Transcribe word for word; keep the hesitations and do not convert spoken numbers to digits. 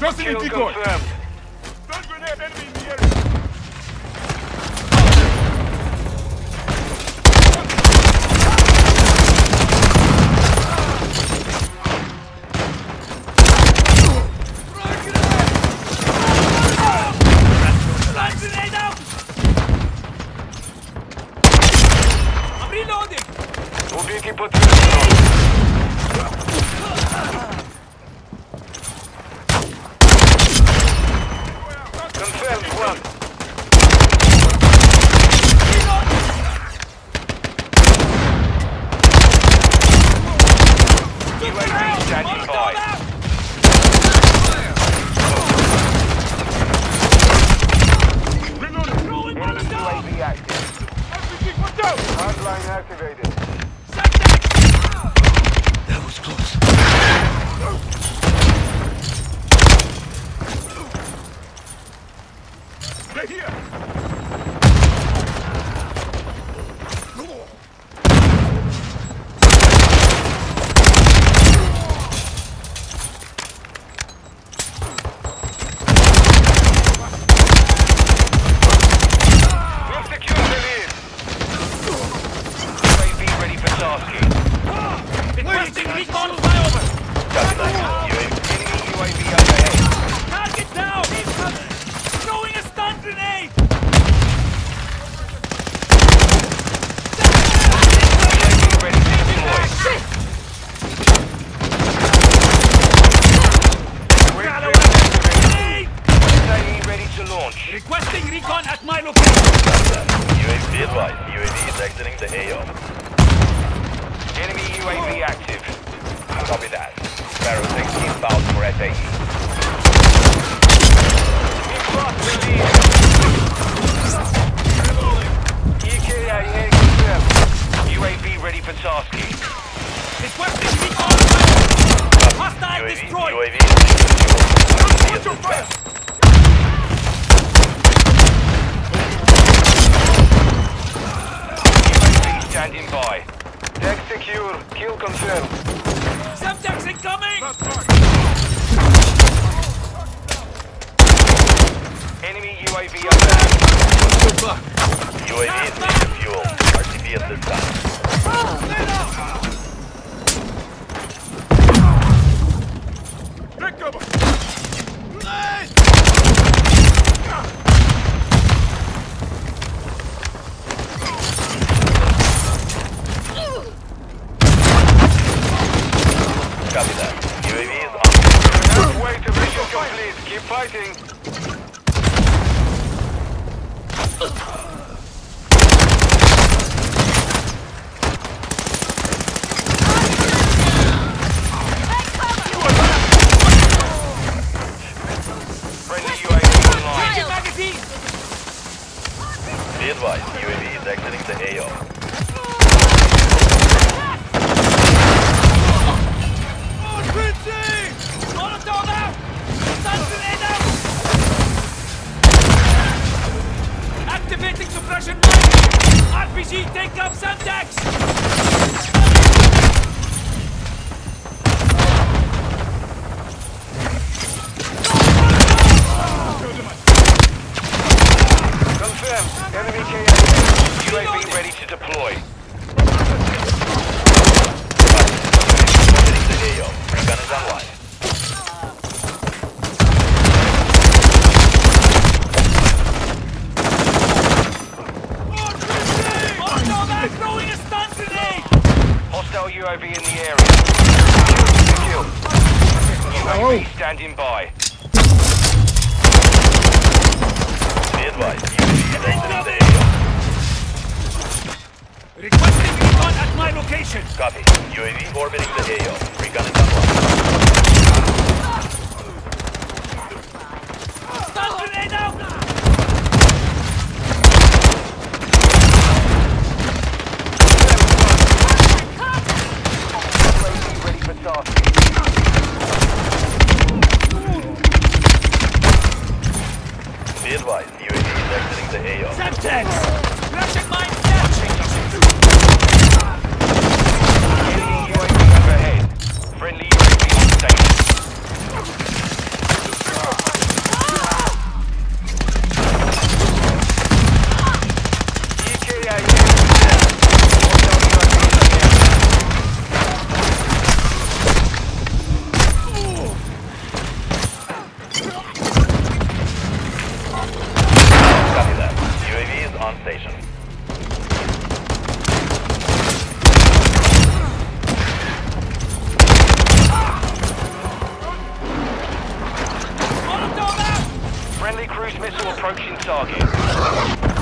Tossing a decoy. Confirmed. Stun grenade, enemy in the area. Friendly U A V on station. cruise missile approaching target.